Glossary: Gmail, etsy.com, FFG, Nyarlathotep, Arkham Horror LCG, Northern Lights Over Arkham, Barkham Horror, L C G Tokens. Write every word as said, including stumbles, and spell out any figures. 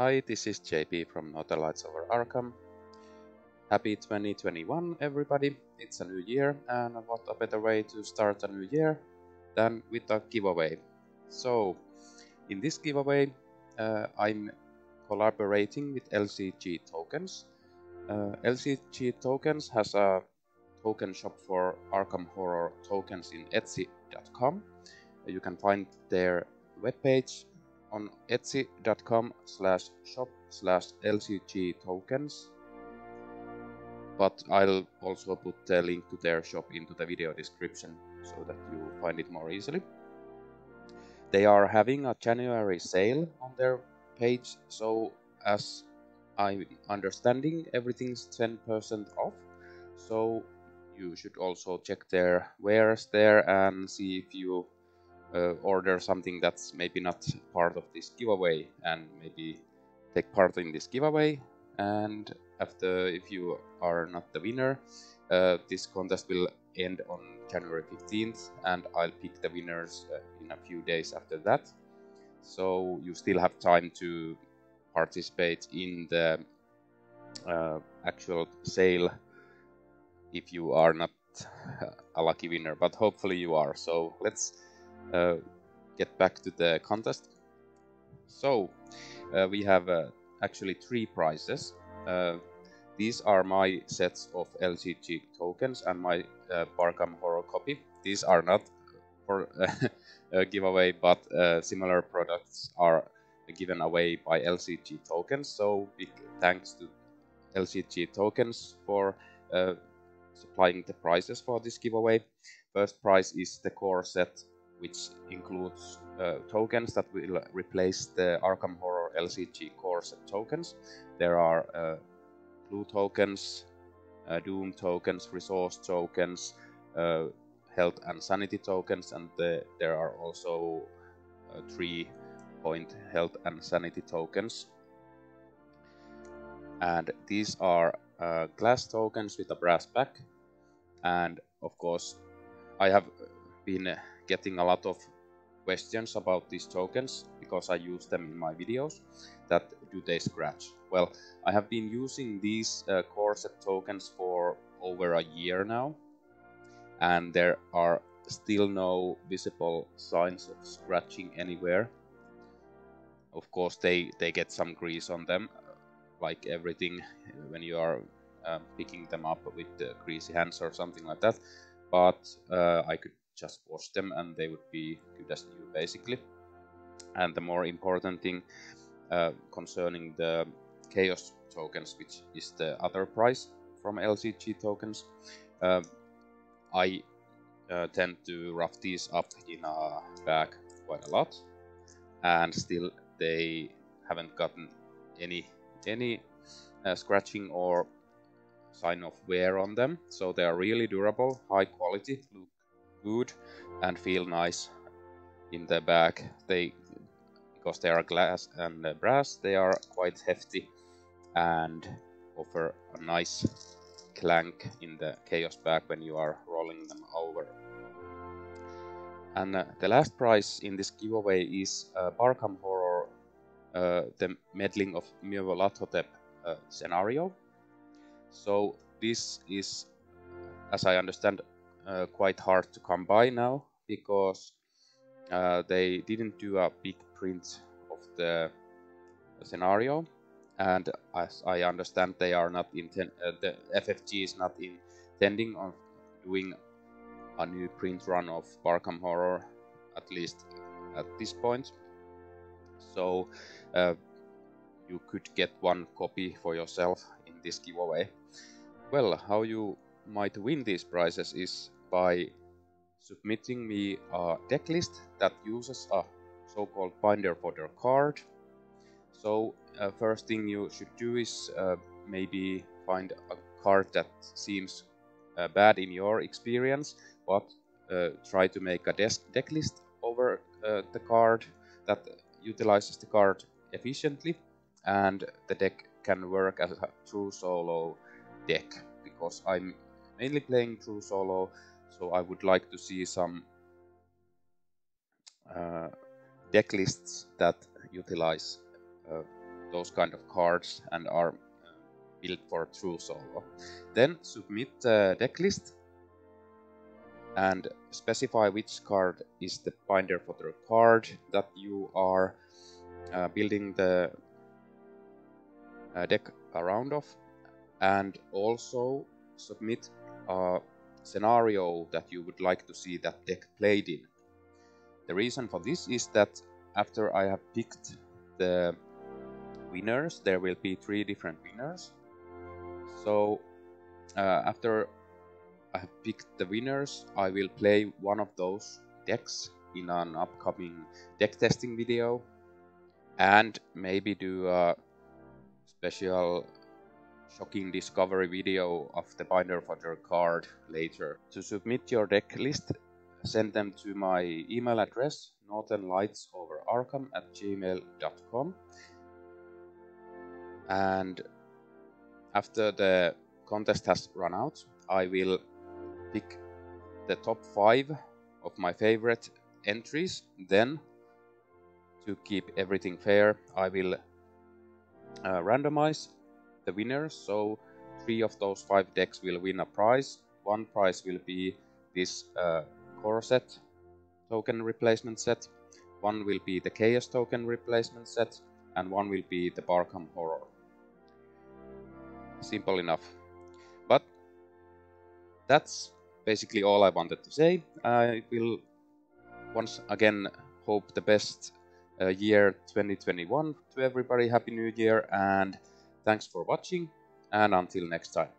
Hi, this is J P from Northern Lights Over Arkham. Happy twenty twenty-one everybody, it's a new year, and what a better way to start a new year than with a giveaway. So, in this giveaway uh, I'm collaborating with L C G Tokens. Uh, L C G Tokens has a token shop for Arkham Horror tokens in Etsy dot com. You can find their webpage on Etsy dot com slash shop slash L C G tokens. But I'll also put the link to their shop into the video description so that you find it more easily. They are having a January sale on their page, so as I'm understanding, everything's ten percent off. So you should also check their wares there and see if you uh, order something that's maybe not part of this giveaway, and maybe take part in this giveaway. And after, if you are not the winner, uh, this contest will end on January fifteenth, and I'll pick the winners uh, in a few days after that. So you still have time to participate in the uh, actual sale if you are not a lucky winner, but hopefully you are. So let's uh, get back to the contest. So uh, we have uh, actually three prizes. Uh, these are my sets of L C G tokens and my uh, Barkham Horror copy. These are not for a giveaway, but uh, similar products are given away by L C G Tokens. So big thanks to L C G Tokens for uh, supplying the prizes for this giveaway. First prize is the core set, which includes uh, tokens that will replace the Arkham Horror L C G core set tokens. There are uh, blue tokens, uh, doom tokens, resource tokens, uh, health and sanity tokens, and the, there are also uh, three point health and sanity tokens. And these are uh, glass tokens with a brass back. And of course, I have been getting a lot of questions about these tokens because I use them in my videos. That do they scratch? Well, I have been using these uh, core set tokens for over a year now, and there are still no visible signs of scratching anywhere. Of course, they they get some grease on them, like everything when you are uh, picking them up with uh, greasy hands or something like that. But uh, I could just wash them and they would be good as new, basically. And the more important thing uh, concerning the chaos tokens, which is the other prize from L C G Tokens, uh, I uh, tend to rough these up in a bag quite a lot, and still they haven't gotten any any uh, scratching or sign of wear on them. So they are really durable, high quality, look good, and feel nice in the bag. They, because they are glass and brass, they are quite hefty and offer a nice clank in the chaos bag when you are rolling them over. And uh, the last prize in this giveaway is uh, Barkham Horror, uh, the Meddling of Nyarlathotep uh, scenario. So this is, as I understand, uh, quite hard to come by now, because uh, they didn't do a big print of the scenario, and as I understand, they are not inten uh, the F F G is not intending on doing a new print run of Barkham Horror, at least at this point. So uh, you could get one copy for yourself in this giveaway. Well, how you might win these prizes is by submitting me a deck list that uses a so-called binder fodder card. So uh, first thing you should do is uh, maybe find a card that seems uh, bad in your experience, but uh, try to make a deck list over uh, the card that utilizes the card efficiently, and the deck can work as a true solo deck, because I'm mainly playing true solo, so I would like to see some uh, deck lists that utilize uh, those kind of cards and are built for true solo. Then submit the deck list and specify which card is the binder for the card that you are uh, building the uh, deck around of, and also submit a scenario that you would like to see that deck played in. The reason for this is that after I have picked the winners, there will be three different winners. So uh, after I have picked the winners, I will play one of those decks in an upcoming deck testing video, and maybe do a special shocking discovery video of the binder for your card later. To submit your deck list, send them to my email address northern lights over arkham at gmail dot com, and after the contest has run out, I will pick the top five of my favorite entries. Then, to keep everything fair, I will uh, randomize the winners, so three of those five decks will win a prize. One prize will be this uh, core set token replacement set, one will be the chaos token replacement set, and one will be the Barkham Horror. Simple enough. But that's basically all I wanted to say. I will once again hope the best uh, year twenty twenty-one to everybody. Happy New Year, and thanks for watching, and until next time.